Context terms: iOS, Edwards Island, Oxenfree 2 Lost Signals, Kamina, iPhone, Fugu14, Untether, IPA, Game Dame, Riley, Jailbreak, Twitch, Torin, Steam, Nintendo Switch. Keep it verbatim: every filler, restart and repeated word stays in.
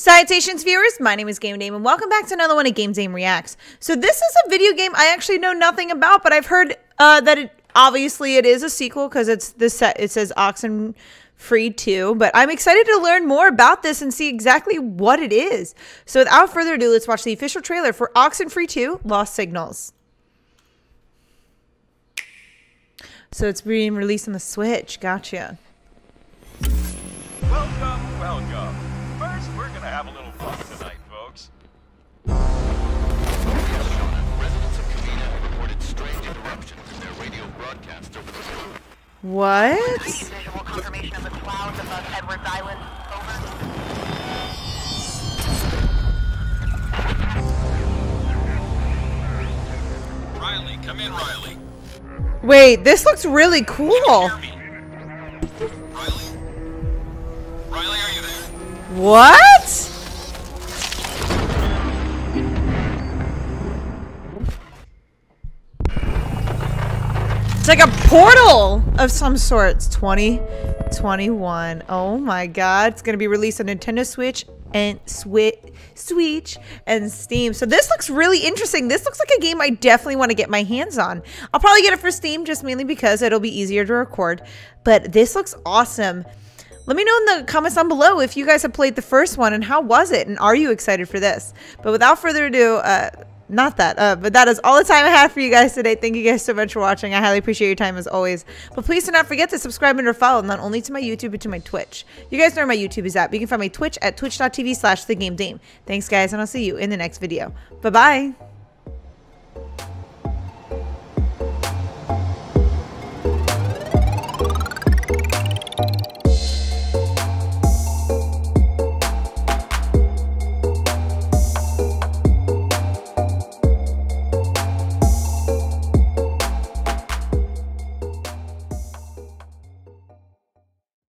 Salutations, viewers. My name is Game Dame, and welcome back to another one of Game Dame Reacts. So this is a video game I actually know nothing about, but I've heard uh, that it obviously it is a sequel because it's the set. It says Oxenfree two, but I'm excited to learn more about this and see exactly what it is. So without further ado, let's watch the official trailer for Oxenfree two Lost Signals. So it's being released on the Switch. Gotcha. Welcome, welcome. First, we're gonna have a little fun tonight, folks. We have shown that residents of Kamina reported strange interruptions in their radio broadcast over the moon. What? Visual confirmation of the clouds above Edwards Island. Over. Riley, come in, Riley. Wait, this looks really cool. Riley? Riley, are you there? What? It's like a portal of some sort. It's twenty twenty-one. Oh my god. It's going to be released on Nintendo Switch and Switch, Switch and Steam. So this looks really interesting. This looks like a game I definitely want to get my hands on. I'll probably get it for Steam just mainly because it'll be easier to record. But this looks awesome. Let me know in the comments down below if you guys have played the first one and how was it and are you excited for this? But without further ado, uh, not that, uh, but that is all the time I have for you guys today. Thank you guys so much for watching. I highly appreciate your time as always. But please do not forget to subscribe and or follow not only to my YouTube but to my Twitch. You guys know where my YouTube is at. You can find my Twitch at twitch dot t v slash the game dame. Thanks guys, and I'll see you in the next video. Bye-bye.